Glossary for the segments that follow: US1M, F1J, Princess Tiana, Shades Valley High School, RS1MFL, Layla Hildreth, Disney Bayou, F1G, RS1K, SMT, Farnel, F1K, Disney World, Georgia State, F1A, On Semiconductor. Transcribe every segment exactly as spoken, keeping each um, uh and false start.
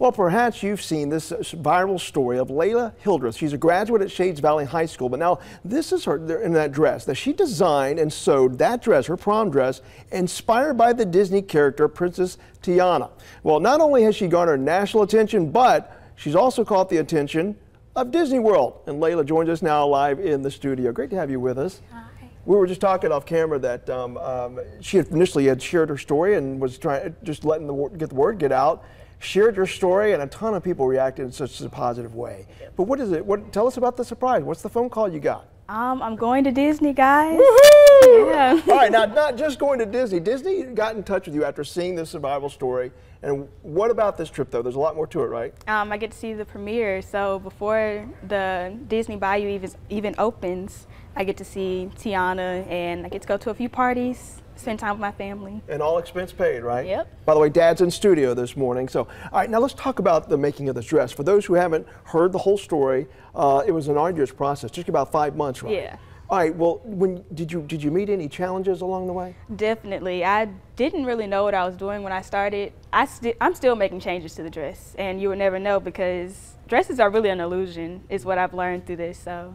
Well, perhaps you've seen this viral story of Layla Hildreth. She's a graduate at Shades Valley High School, but now this is her in that dress that she designed and sewed, that dress, her prom dress, inspired by the Disney character Princess Tiana. Well, not only has she garnered national attention, but she's also caught the attention of Disney World. And Layla joins us now live in the studio. Great to have you with us. Hi. We were just talking off camera that um, um, she had initially had shared her story and was trying, just letting the word, get the word get out. Shared your story, and a ton of people reacted in such a positive way. But what is it? What, tell us about the surprise. What's the phone call you got? Um, I'm going to Disney, guys. Woohoo! Yeah. All right, now not just going to Disney. Disney got in touch with you after seeing this survival story. And what about this trip, though? There's a lot more to it, right? Um, I get to see the premiere. So before the Disney Bayou even, even opens, I get to see Tiana, and I get to go to a few parties. Spend time with my family. And all expense paid, right? Yep. By the way, Dad's in studio this morning. So, all right, now let's talk about the making of this dress. For those who haven't heard the whole story, uh, it was an arduous process, just about five months, right? Yeah. All right, well, when did you did you meet any challenges along the way? Definitely. I didn't really know what I was doing when I started. I st I'm still making changes to the dress, and you would never know because dresses are really an illusion, is what I've learned through this, so.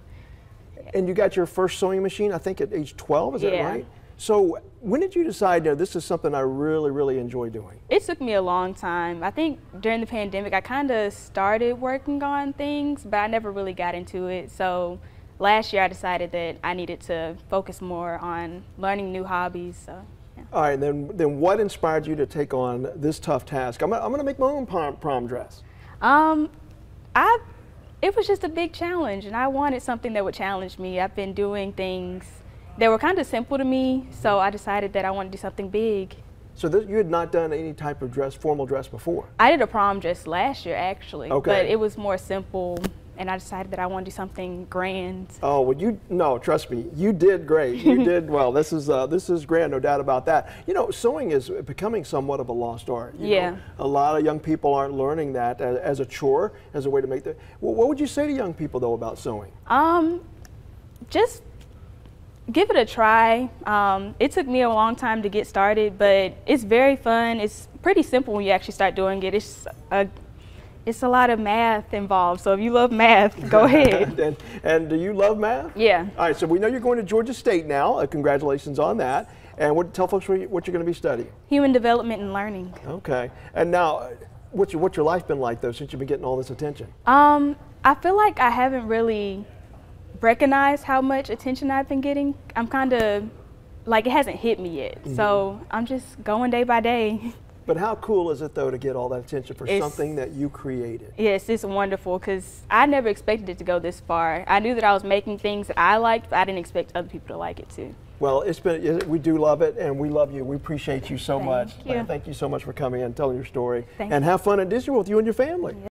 And you got your first sewing machine, I think, at age twelve, is yeah. that right? So when did you decide that this is something I really, really enjoy doing? It took me a long time. I think during the pandemic, I kind of started working on things, but I never really got into it. So last year, I decided that I needed to focus more on learning new hobbies. So, yeah. All right, then, then what inspired you to take on this tough task? I'm, I'm going to make my own prom, prom dress. Um, I, it was just a big challenge, and I wanted something that would challenge me. I've been doing things they were kind of simple to me, so I decided that I wanted to do something big. So this, you had not done any type of dress, formal dress before? I did a prom dress last year, actually, okay. But it was more simple, and I decided that I wanted to do something grand. Oh, well, you, no, trust me, you did great. You did well. This is, uh, this is grand, no doubt about that. You know, sewing is becoming somewhat of a lost art. You yeah. know, a lot of young people aren't learning that as, as a chore, as a way to make the, well, what would you say to young people, though, about sewing? Um, just... Give it a try. Um, it took me a long time to get started, but it's very fun. It's pretty simple when you actually start doing it. It's a, it's a lot of math involved, so if you love math, go ahead. and, and do you love math? Yeah. All right, so we know you're going to Georgia State now. Uh, congratulations on that. And what, tell folks what you're going to be studying. Human development and learning. Okay. And now, what's your, what's your life been like, though, since you've been getting all this attention? Um, I feel like I haven't really recognize how much attention I've been getting. I'm kind of like it hasn't hit me yet, mm-hmm. so I'm just going day by day. But how cool is it though to get all that attention for it's, something that you created? Yes, it's wonderful because I never expected it to go this far. I knew that I was making things that I liked, but I didn't expect other people to like it too. Well, it's been, we do love it, and we love you. We appreciate you so thank much. You. Thank you so much for coming in and telling your story. Thank and you. Have fun at Disney World with you and your family. Yeah.